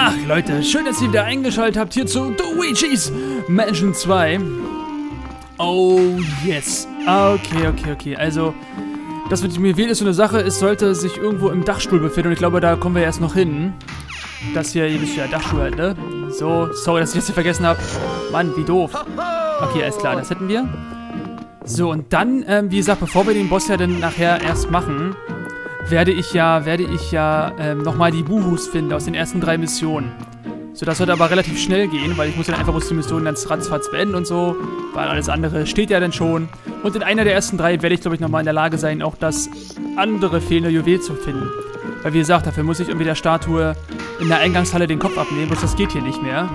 Ach Leute, schön, dass ihr wieder eingeschaltet habt hier zu Luigi's Mansion 2. Oh yes. Okay. Also, das mit dem Juwel ist so eine Sache. Es sollte sich irgendwo im Dachstuhl befinden. Und ich glaube, da kommen wir erst noch hin. Das hier, ihr wisst ja, Dachstuhl halt, ne? So, sorry, dass ich das hier vergessen habe. Mann, wie doof. Okay, alles klar, das hätten wir. So, und dann, wie gesagt, bevor wir den Boss ja dann nachher erst machen, werde ich ja nochmal die Buhus finden aus den ersten 3 Missionen. So, das wird aber relativ schnell gehen, weil ich muss dann einfach die Missionen ganz ratzfatz beenden und so, weil alles andere steht ja dann schon. Und in einer der ersten 3 werde ich, glaube ich, nochmal in der Lage sein, auch das andere fehlende Juwel zu finden. Weil, wie gesagt, dafür muss ich irgendwie der Statue in der Eingangshalle den Kopf abnehmen, bloß das geht hier nicht mehr.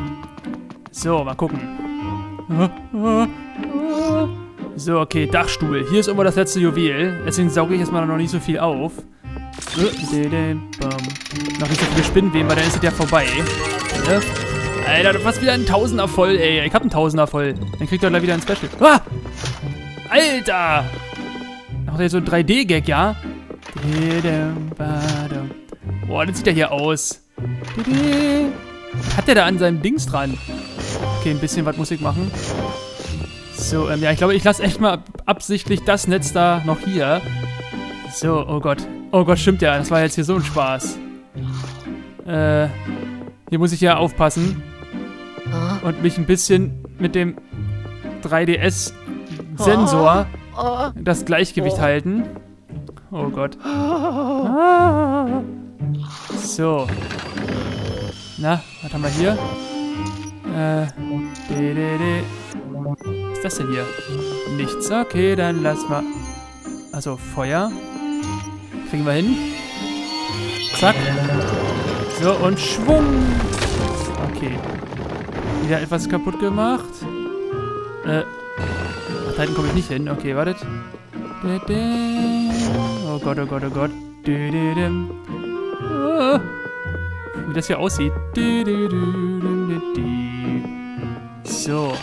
So, mal gucken. So, okay, Dachstuhl. Hier ist irgendwo das letzte Juwel. Deswegen sauge ich erstmal noch nicht so viel auf. Noch nicht so viele Spinnenweben, weil dann ist es ja vorbei. Ja? Alter, du hast wieder einen Tausender voll, ey. Ich hab einen Tausender voll. Dann kriegt er gleich wieder ein Special. Ah! Alter! Macht er jetzt so ein 3D-Gag, ja? Boah, das sieht ja hier aus. Was hat der da an seinem Dings dran? Okay, ein bisschen was muss ich machen. So, ja, ich glaube, ich lasse echt mal absichtlich das Netz da noch hier. So, oh Gott. Oh Gott, stimmt ja. Das war jetzt hier so ein Spaß. Hier muss ich ja aufpassen. Und mich ein bisschen mit dem 3DS-Sensor das Gleichgewicht halten. Oh Gott. So. Na, was haben wir hier? Was ist das denn hier? Nichts. Okay, dann lass mal... Also, Feuer. Kriegen wir hin. Zack. So, und Schwung. Okay. Wieder etwas kaputt gemacht. Ach, da hinten komme ich nicht hin. Okay, wartet. Oh Gott, oh Gott, oh Gott. Wie das hier aussieht. So.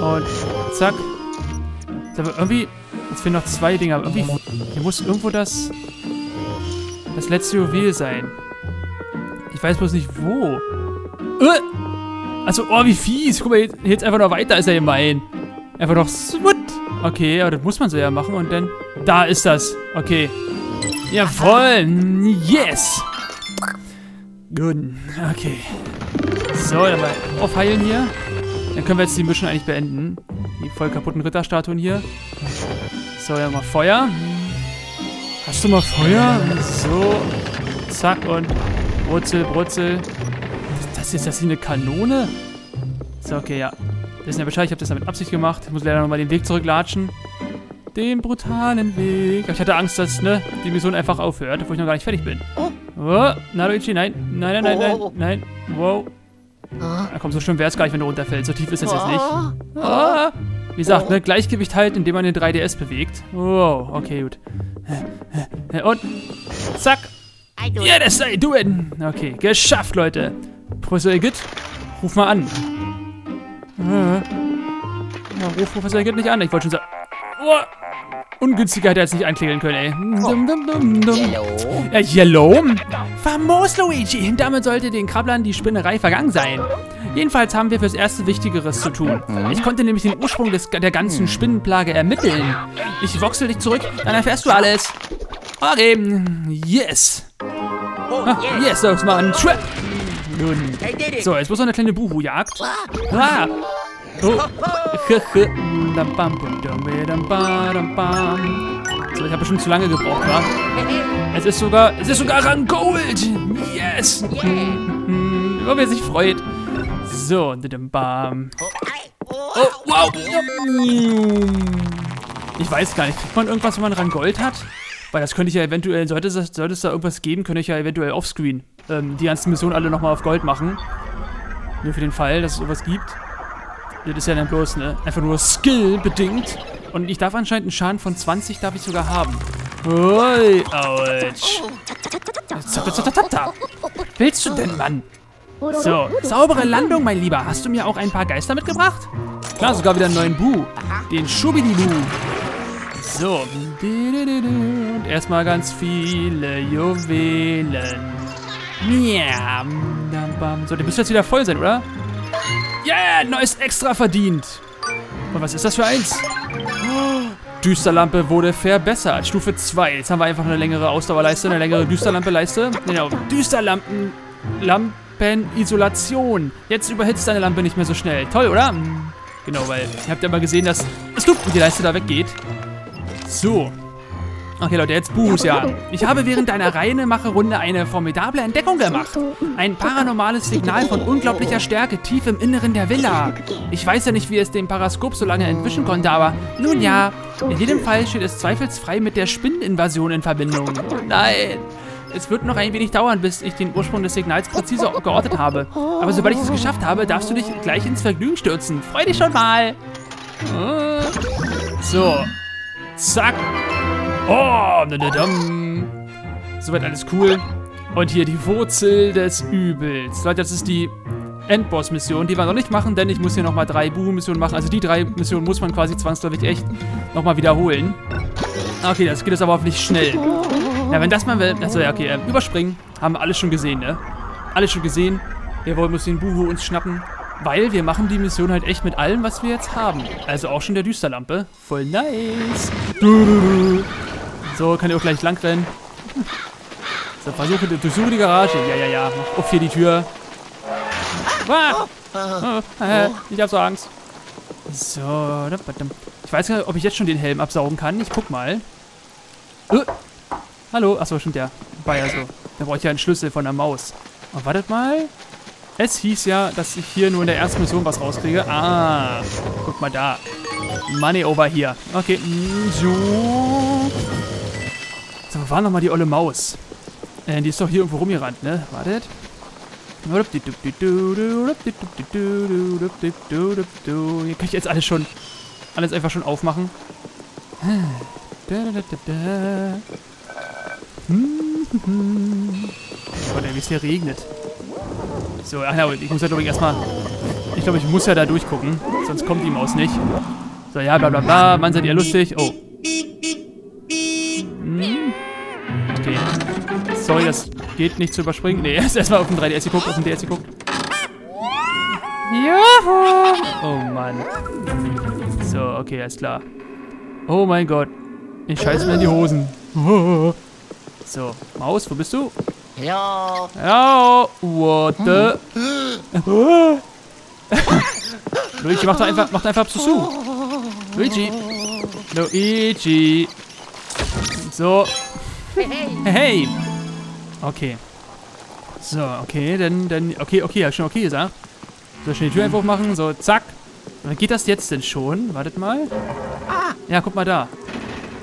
Und zack. Aber irgendwie... Jetzt fehlen noch 2 Dinger. Aber irgendwie... Hier muss irgendwo das... Das letzte Juwel sein. Ich weiß bloß nicht, wo. Also, oh, wie fies. Guck mal, jetzt einfach noch weiter. Ist ja gemein. Einfach noch... Okay, aber das muss man so ja machen. Und dann... Da ist das. Okay. Jawohl. Yes. Gut. Okay. So, dann mal aufheilen hier. Dann können wir jetzt die Mission eigentlich beenden. Die voll kaputten Ritterstatuen hier. So, ja, mal Feuer. Hast du mal Feuer? So. Zack und Brutzel, Brutzel. Das ist eine Kanone? So, okay, ja. Wissen ja Bescheid, ich habe das mit Absicht gemacht. Ich muss leider nochmal den Weg zurücklatschen. Den brutalen Weg. Aber ich hatte Angst, dass die Mission einfach aufhört, obwohl ich noch gar nicht fertig bin. Oh, na Luigi, nein. Nein, nein, nein, nein, nein. Wow. Na komm, so schön wäre es gar nicht, wenn du runterfällst. So tief ist das jetzt nicht. Wie gesagt, ne, Gleichgewicht halten, indem man den 3DS bewegt. Wow, okay, gut. Und zack. Yeah, that's I do it. Okay, geschafft, Leute. Professor I. Gidd, ruf mal an. Ja, ruf Professor I. Gidd nicht an. Ich wollte schon sagen... Oh, ungünstiger hätte er jetzt nicht einklingeln können, ey. Yellow. Yellow? Famos, Luigi. Damit sollte den Krabblern die Spinnerei vergangen sein. Jedenfalls haben wir fürs Erste Wichtigeres zu tun. Ich konnte nämlich den Ursprung der ganzen Spinnenplage ermitteln. Ich voxel dich zurück, dann erfährst du alles. Okay. Yes. Yes, das war ein Trap. So, jetzt muss noch eine kleine Buhu-Jagd. Oh. So, ich habe bestimmt zu lange gebraucht, wa? Es ist sogar Rang Gold! Yes! Ob er sich freut. So, bam. Oh, wow! Ich weiß gar nicht, kriegt man irgendwas, wenn man Rang Gold hat? Weil das könnte ich ja eventuell, sollte es da irgendwas geben, könnte ich ja eventuell offscreen die ganzen Missionen alle nochmal auf Gold machen. Nur für den Fall, dass es sowas gibt. Das ist ja dann bloß, ne? Einfach nur Skill bedingt. Und ich darf anscheinend einen Schaden von 20 darf ich sogar haben. Ui, ouch. Willst du denn, Mann? So, saubere Landung, mein Lieber. Hast du mir auch ein paar Geister mitgebracht? Klar, sogar wieder einen neuen Bu. Den Schubidibu. So. Und erstmal ganz viele Juwelen. Yeah. So, der müsste jetzt wieder voll sein, oder? Yeah, neues Extra verdient. Und was ist das für eins? Oh, Düsterlampe wurde verbessert. Stufe 2. Jetzt haben wir einfach eine längere Ausdauerleiste, eine längere Düsterlampe-Leiste. Genau, Düsterlampenisolation. Jetzt überhitzt deine Lampe nicht mehr so schnell. Toll, oder? Genau, weil ihr habt ja mal gesehen, dass es luft und die Leiste da weggeht. So. Okay, Leute, jetzt Buß, ja. Ich habe während deiner Reine-Mache-Runde eine formidable Entdeckung gemacht. Ein paranormales Signal von unglaublicher Stärke tief im Inneren der Villa. Ich weiß ja nicht, wie es dem Paraskop so lange entwischen konnte, aber nun ja. In jedem Fall steht es zweifelsfrei mit der Spinneninvasion in Verbindung. Nein. Es wird noch ein wenig dauern, bis ich den Ursprung des Signals präzise geortet habe. Aber sobald ich es geschafft habe, darfst du dich gleich ins Vergnügen stürzen. Freu dich schon mal. So. Zack. Oh, soweit alles cool. Und hier die Wurzel des Übels. Leute, das ist die Endboss-Mission, die wir noch nicht machen, denn ich muss hier nochmal 3 Buhu-Missionen machen. Also die 3 Missionen muss man quasi zwangsläufig echt nochmal wiederholen. Okay, das geht jetzt aber hoffentlich schnell. Ja, wenn das mal will. Achso, ja, okay. Überspringen. Haben wir alles schon gesehen, ne? Alles schon gesehen. Wir wollen uns den Buhu uns schnappen. Weil wir machen die Mission halt echt mit allem, was wir jetzt haben. Also auch schon der Düsterlampe. Voll nice. So, kann ich auch gleich lang rennen. So, durchsuche die Garage. Ja, ja, ja. Mach auf hier die Tür. Ah! Ich hab so Angst. So. Ich weiß gar nicht, ob ich jetzt schon den Helm absaugen kann. Ich guck mal. Hallo. Achso, stimmt ja. War ja so. Da brauche ich ja einen Schlüssel von der Maus. Oh, wartet mal. Es hieß ja, dass ich hier nur in der ersten Mission was rauskriege. Ah. Guck mal da. Money over hier. Okay. So. So, wo war nochmal die olle Maus? Die ist doch hier irgendwo rumgerannt, ne? Wartet. Hier kann ich jetzt alles einfach schon aufmachen. Oh, wie es hier regnet. So, ach ja, ich muss ja, glaube ich, erstmal... Ich glaube, ich muss ja da durchgucken. Sonst kommt die Maus nicht. So, ja, bla bla bla. Mann, seid ihr lustig. Oh. Okay. Sorry, das geht nicht zu überspringen. Nee, erstmal auf den 3DS geguckt, auf den DS geguckt. Juhu! Oh Mann. So, okay, alles klar. Oh mein Gott. Ich scheiße mir in die Hosen. So, Maus, wo bist du? Ja. Ja. What the? Luigi, mach doch einfach zu. Luigi. So. Hey. Okay. So, okay, dann okay, hab ich schon okay gesagt. So, schnell die Tür einfach machen, so, zack. Dann geht das jetzt denn schon? Wartet mal. Ja, guck mal da.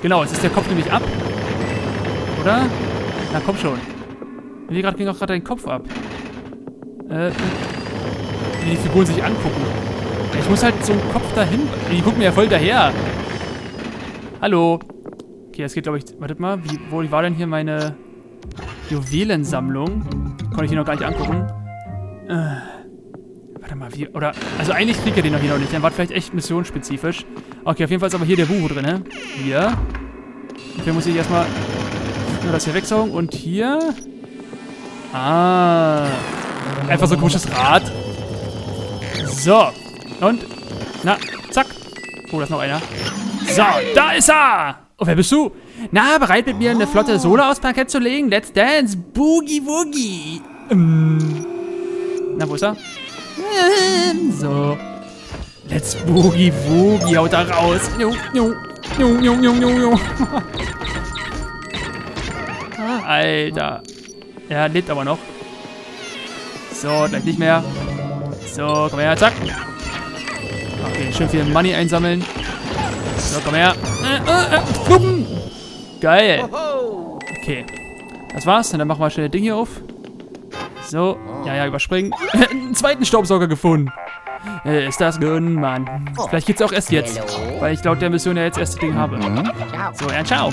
Genau, jetzt ist der Kopf nämlich ab. Oder? Na, komm schon. Mir gerade ging auch gerade dein Kopf ab. Wie die Figuren sich angucken. Ich muss halt so einen Kopf dahin. Die gucken mir ja voll daher. Hallo. Okay, das geht, glaube ich. Wartet mal. Wo war denn hier meine Juwelensammlung? Konnte ich hier noch gar nicht angucken. Warte mal, wie. Oder. Also eigentlich kriegt er den noch hier noch nicht. Dann war vielleicht echt missionsspezifisch. Okay, auf jeden Fall ist aber hier der Buhu drin, ne? Hier. Dafür muss ich erstmal nur das hier wegsaugen. Und hier. Ah. Einfach so ein komisches Rad. So. Und. Na, zack. Oh, da ist noch einer. So, da ist er! Oh, wer bist du? Na, bereit mit mir eine flotte Sohle aufs Parkett zu legen? Let's dance. Boogie Woogie. Na, wo ist er? So. Let's Boogie Woogie. Haut da raus. Alter. Er lebt aber noch. So, gleich nicht mehr. So, komm her, zack. Okay, schön viel Money einsammeln. So, komm her. Geil. Okay. Das war's. Dann machen wir schnell das Ding hier auf. So. Ja, überspringen. Einen zweiten Staubsauger gefunden. Ist das Gönn, Mann. Vielleicht geht's auch erst jetzt. Weil ich laut der Mission ja jetzt erst das Ding habe. So, ja, ciao.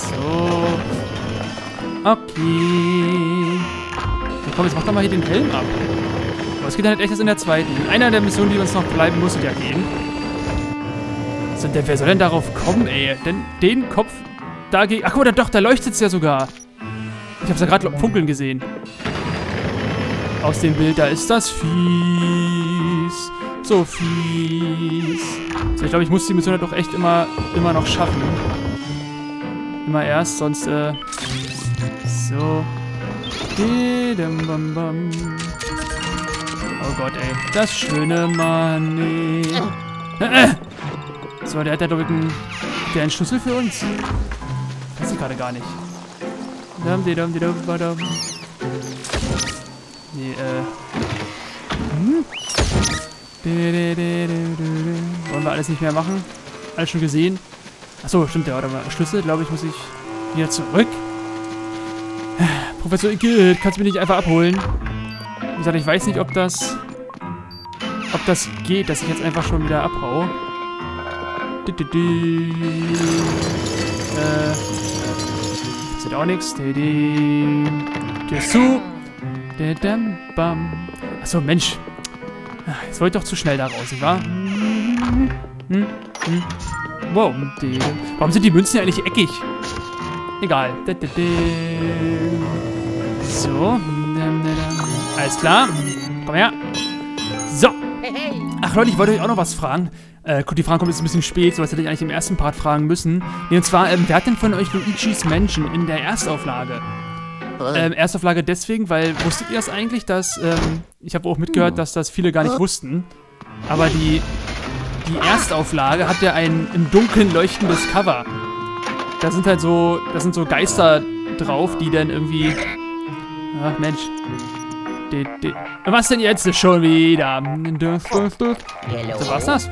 So. Okay. So, komm, jetzt mach doch mal hier den Helm ab. Aber es geht dann nicht echt erst in der zweiten. In einer der Missionen, die uns noch bleiben, muss es ja gehen. So, wer soll denn darauf kommen, ey? Denn den Kopf da geht. Ach guck mal, doch, da leuchtet es ja sogar. Ich hab's ja gerade funkeln gesehen. Aus dem Bild, da ist das fies. So fies. So, ich glaube, ich muss die Mission doch echt immer noch schaffen. Immer erst, sonst, so. Oh Gott, ey. Das schöne Money. So, der hat ja, glaube ich, einen Schlüssel für uns. Weiß ich gerade gar nicht. Nee, Wollen wir alles nicht mehr machen? Alles schon gesehen? Achso, stimmt, ja, warte mal. Schlüssel, glaube ich, muss ich wieder zurück. Professor I. Gidd, kannst du mich nicht einfach abholen? Wie gesagt, ich weiß nicht, ob das geht, dass ich jetzt einfach schon wieder abhaue. Passiert auch nichts. Tür zu. Achso, Mensch. Jetzt wollte ich doch zu schnell da raus, oder? Wow. Warum sind die Münzen ja eigentlich eckig? Egal. So. Alles klar. Komm her. So. Ach Leute, ich wollte euch auch noch was fragen. Die Frage kommt jetzt ein bisschen spät, sowas hätte ich eigentlich im ersten Part fragen müssen. Nee, und zwar, wer hat denn von euch Luigi's Mansion in der Erstauflage? Erstauflage deswegen, weil, wusstet ihr das eigentlich, dass, ich habe auch mitgehört, dass das viele gar nicht wussten, aber die Erstauflage hat ja ein im Dunkeln leuchtendes Cover. Da sind so Geister drauf, die dann irgendwie, ach Mensch. Was denn jetzt schon wieder? So, war's das?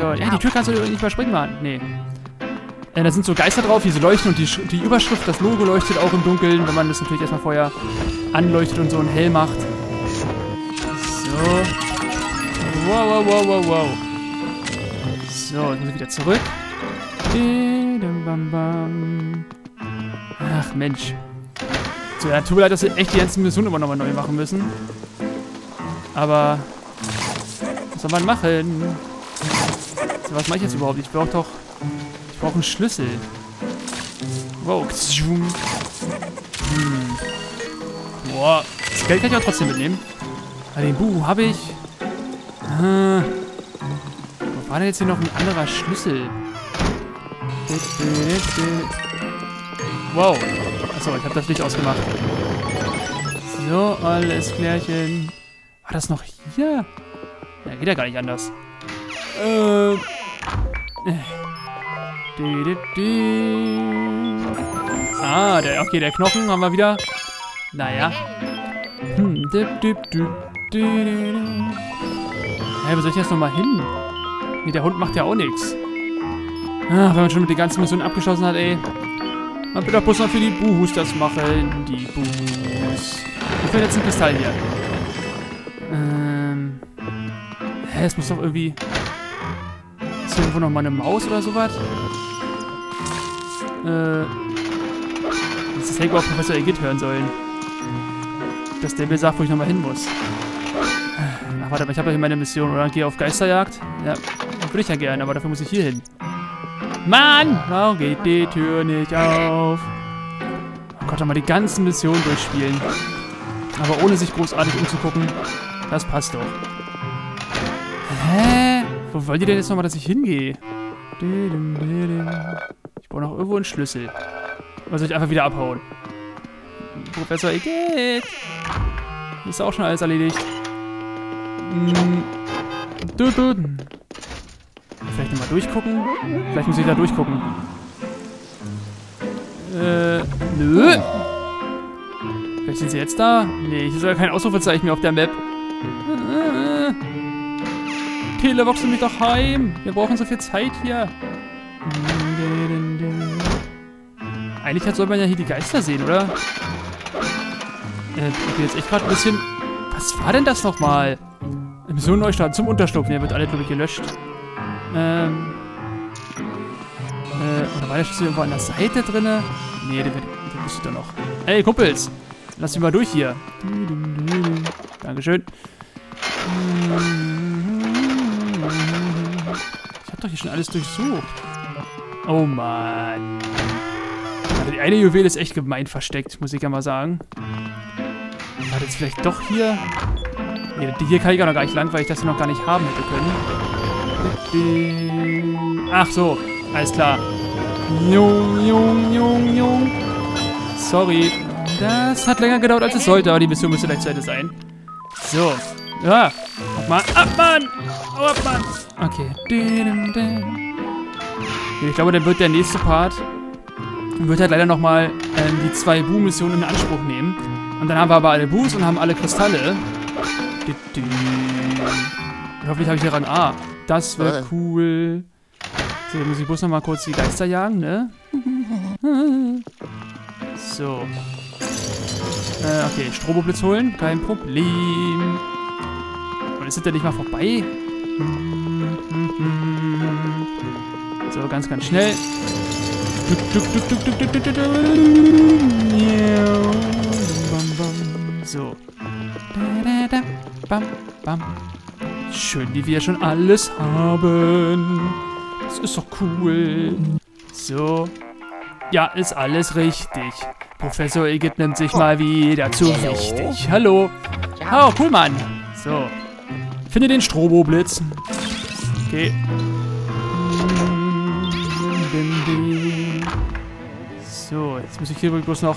So, ja, die Tür kannst du nicht überspringen, Mann. Nee. Da sind so Geister drauf, die so leuchten und die Überschrift, das Logo leuchtet auch im Dunkeln, wenn man das natürlich erstmal vorher anleuchtet und so ein hell macht. So. Wow, wow, wow, wow, wow. So, jetzt muss ich wieder zurück. Ach, Mensch. So, ja, tut mir leid, dass wir echt die ganzen Missionen immer nochmal neu machen müssen. Aber was soll man machen? So, was mache ich jetzt überhaupt? Ich brauche doch... Ich brauche einen Schlüssel. Wow. Boah. Das Geld kann ich auch trotzdem mitnehmen. Aber den Buch habe ich. Wo war denn jetzt hier noch ein anderer Schlüssel? Wow. Achso, ich habe das Licht ausgemacht. So, alles klärchen. War das noch hier? Ja, geht ja gar nicht anders. Ah, okay, der Knochen haben wir wieder. Naja. Hey, wo soll ich jetzt nochmal hin? Nee, der Hund macht ja auch nichts. Ah, wenn man schon mit der ganzen Mission abgeschlossen hat, ey. Man will doch bloß noch für die Buhus das machen. Die Buhus. Ich finde jetzt ein Kristall hier. Hä, es muss doch irgendwie... Ist hier irgendwo noch mal eine Maus oder sowas? Das hätte ich auch Professor I. Gidd hören sollen. Dass der mir sagt, wo ich nochmal hin muss. Ach, warte, aber ich habe ja hier meine Mission, oder? Gehe auf Geisterjagd? Ja, würde ich ja gerne, aber dafür muss ich hier hin. Mann! Warum geht die Tür nicht auf? Oh Gott, nochmal die ganzen Missionen durchspielen. Aber ohne sich großartig umzugucken. Das passt doch. Hä? Wo wollt ihr denn jetzt nochmal, dass ich hingehe? Ich brauche noch irgendwo einen Schlüssel. Oder soll ich einfach wieder abhauen? Professor I. Gidd! Ist auch schon alles erledigt. Vielleicht nochmal durchgucken. Vielleicht muss ich da durchgucken. Nö. Vielleicht sind sie jetzt da. Nee, hier soll ja kein Ausrufezeichen mehr auf der Map. Televox du mich doch heim. Wir brauchen so viel Zeit hier. Eigentlich soll man ja hier die Geister sehen, oder? Ich bin jetzt echt gerade ein bisschen... Was war denn das nochmal? Mission Neustart zum Unterschlupf. Ne, wird alle, glaube ich, gelöscht. Oder war der Schlüssel irgendwo an der Seite drin? Nee, der wusste doch noch. Ey, Kumpels! Lass mich mal durch hier. Dankeschön. Ich hab doch hier schon alles durchsucht. Oh Mann. die eine Juwele ist echt gemein versteckt, muss ich ja mal sagen. War das vielleicht doch hier? Nee, hier kann ich auch noch gar nicht lang, weil ich das hier noch gar nicht haben hätte können. Ach so, alles klar. Sorry. Das hat länger gedauert, als es sollte, aber die Mission müsste gleich zu Ende sein. So. Ja. Ab, Mann. Ab, Mann. Oh, ab, Mann. Okay. Ich glaube, dann wird der nächste Part halt leider nochmal die 2 Boo-Missionen in Anspruch nehmen. Und dann haben wir aber alle Boos und haben alle Kristalle. Und hoffentlich habe ich hier ran. Ah, das wäre cool. So, dann muss ich bloß nochmal kurz die Geister jagen, ne? So. Okay, Stroboblitz holen. Kein Problem. Und ist das denn nicht mal vorbei? So, ganz, ganz schnell. So. Schön, wie wir schon alles haben. Das ist doch cool. So. Ja, ist alles richtig. Professor I. Gidd nimmt sich mal wieder zu wichtig. Hallo. Oh, cool, Mann. So. Finde den Stroboblitz. Okay. So, jetzt muss ich hier bloß noch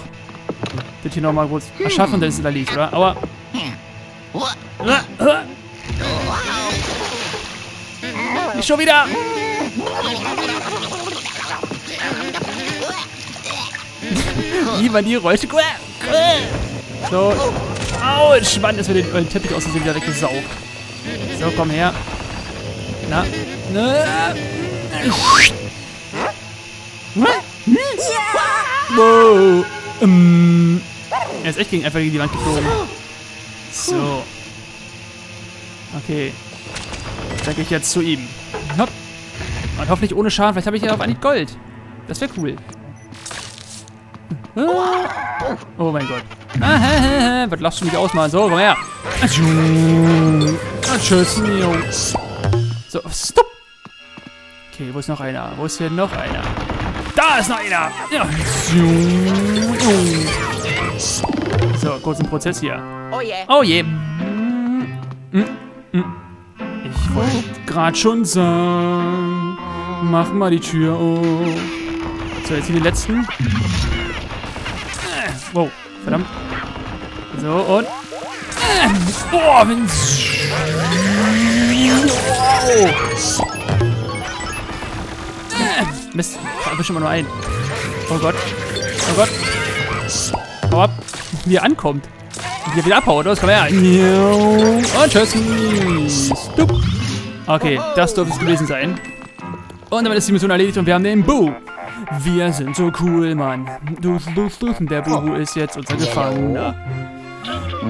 das hier nochmal kurz erschaffen, das ist da liegt, oder? Aber. Nicht schon wieder! Lieber die Räusche. So. Autsch, Mann, dass wir den Teppich aus dem See wieder weggesaugt. So, komm her. Na. Wow. Er ist echt einfach gegen die Wand geflogen. So. Okay. Dann gehe ich jetzt zu ihm. Hopp. Und hoffentlich ohne Schaden. Vielleicht habe ich ja auf Anhieb Gold. Das wäre cool. Oh mein Gott. Was lachst du mich aus, Mann? So, komm her. Tschüss. So, stopp. Okay, wo ist noch einer? Wo ist hier noch einer? Da ist noch einer! Ja. So, kurz im Prozess hier. Oh je. Oh je. Ich wollte gerade schon sagen, mach mal die Tür auf. So, jetzt hier die letzten. Wow, verdammt. So, und... Boah, wenn's... Mist, ich erwische immer nur einen. Oh Gott. Oh Gott. Hau ab. Wie er ankommt. Wie er wieder abhaut, los, komm her. Und tschüss. Okay, das dürfte es gewesen sein. Und damit ist die Mission erledigt und wir haben den Boo. Wir sind so cool, Mann. Der Boo ist jetzt unser Gefangener.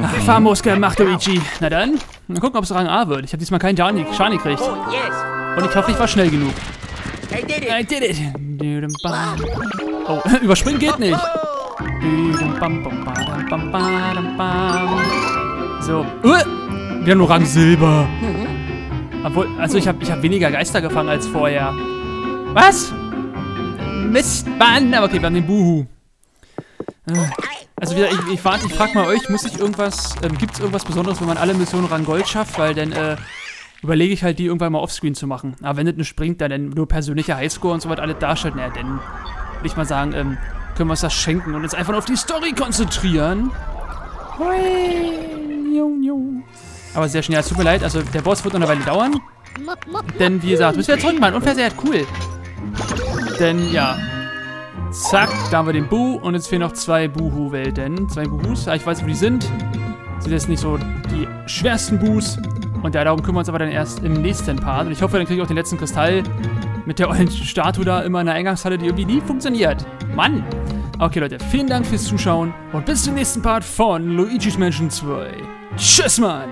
Ach, famos gemacht, Luigi. Na dann, mal gucken, ob es Rang A wird. Ich habe diesmal keinen Schaden gekriegt. Und ich hoffe, ich war schnell genug. I did it! I did it! Oh, überspringen geht nicht! So. Wir haben nur Rang Silber! Obwohl, also ich hab weniger Geister gefangen als vorher. Was? Mist, Mann! Aber okay, wir haben den Buhu. Also wieder, ich frag mal euch, muss ich irgendwas, gibt's irgendwas Besonderes, wenn man alle Missionen Rang Gold schafft? Weil dann, überlege ich halt, die irgendwann mal offscreen zu machen. Aber wenn das nicht springt, dann nur persönlicher Highscore und so was alles darstellt. Naja, dann würde ich mal sagen, können wir uns das schenken und uns einfach nur auf die Story konzentrieren. Aber sehr schnell, es tut mir leid, also der Boss wird noch eine Weile dauern. Denn wie gesagt, müssen wir jetzt runtermachen, unversehrt, cool. Denn ja, zack, da haben wir den Boo und jetzt fehlen noch 2 Buhu-Welten. 2 Buhus, ich weiß nicht, wo die sind. Sind jetzt nicht so die schwersten Buhus. Und ja, darum kümmern wir uns aber dann erst im nächsten Part. Und ich hoffe, dann kriege ich auch den letzten Kristall mit der ollen Statue da immer in der Eingangshalle, die irgendwie nie funktioniert. Mann! Okay, Leute, vielen Dank fürs Zuschauen und bis zum nächsten Part von Luigi's Mansion 2. Tschüss, Mann!